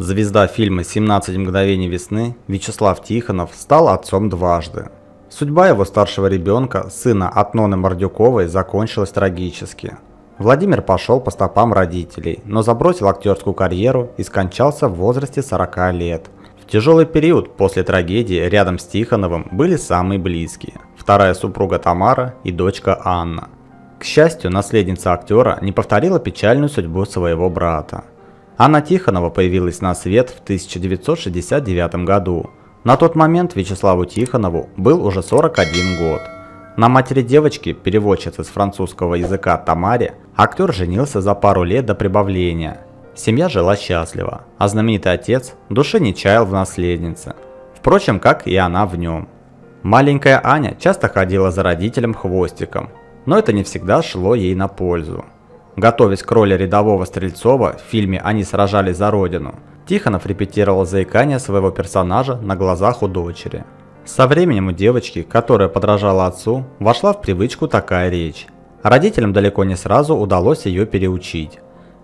Звезда фильма «17 мгновений весны» Вячеслав Тихонов стал отцом дважды. Судьба его старшего ребенка, сына от Нонны Мордюковой, закончилась трагически. Владимир пошел по стопам родителей, но забросил актерскую карьеру и скончался в возрасте 40 лет. В тяжелый период после трагедии рядом с Тихоновым были самые близкие – вторая супруга Тамара и дочка Анна. К счастью, наследница актера не повторила печальную судьбу своего брата. Анна Тихонова появилась на свет в 1969 году. На тот момент Вячеславу Тихонову был уже 41 год. На матери девочки, переводчице с французского языка Тамаре, актер женился за пару лет до прибавления. Семья жила счастливо, а знаменитый отец души не чаял в наследнице. Впрочем, как и она в нем. Маленькая Аня часто ходила за родителем хвостиком, но это не всегда шло ей на пользу. Готовясь к роли рядового Стрельцова в фильме «Они сражались за Родину», Тихонов репетировал заикание своего персонажа на глазах у дочери. Со временем у девочки, которая подражала отцу, вошла в привычку такая речь. Родителям далеко не сразу удалось ее переучить.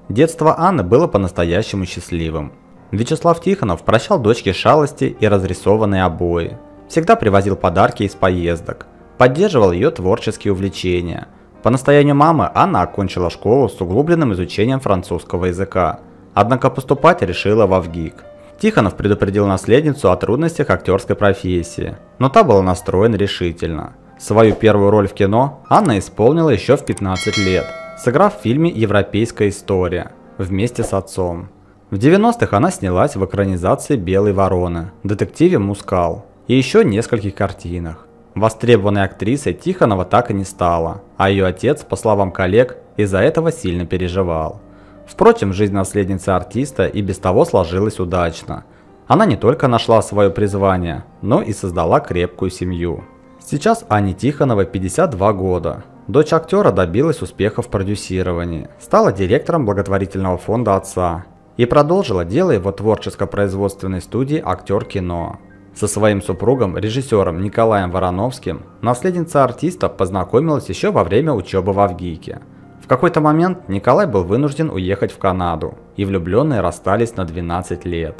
Детство Анны было по-настоящему счастливым. Вячеслав Тихонов прощал дочке шалости и разрисованные обои. Всегда привозил подарки из поездок. Поддерживал ее творческие увлечения. По настоянию мамы Анна окончила школу с углубленным изучением французского языка, однако поступать решила во ВГИК. Тихонов предупредил наследницу о трудностях актерской профессии, но та была настроена решительно. Свою первую роль в кино Анна исполнила еще в 15 лет, сыграв в фильме «Европейская история» вместе с отцом. В 90-х она снялась в экранизации «Белой вороны», детективе «Мускал» и еще нескольких картинах. Востребованной актрисой Тихонова так и не стала, а ее отец, по словам коллег, из-за этого сильно переживал. Впрочем, жизнь наследницы артиста и без того сложилась удачно. Она не только нашла свое призвание, но и создала крепкую семью. Сейчас Анне Тихоновой 52 года. Дочь актера добилась успеха в продюсировании, стала директором благотворительного фонда отца и продолжила дело его творческо-производственной студии «Актер кино». Со своим супругом, режиссером Николаем Вороновским, наследница артиста познакомилась еще во время учебы во ВГИКе. В какой-то момент Николай был вынужден уехать в Канаду, и влюбленные расстались на 12 лет.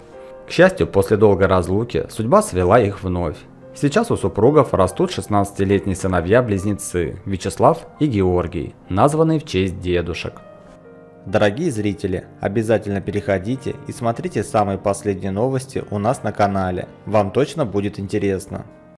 К счастью, после долгой разлуки судьба свела их вновь. Сейчас у супругов растут 16-летние сыновья-близнецы Вячеслав и Георгий, названные в честь дедушек. Дорогие зрители, обязательно переходите и смотрите самые последние новости у нас на канале. Вам точно будет интересно.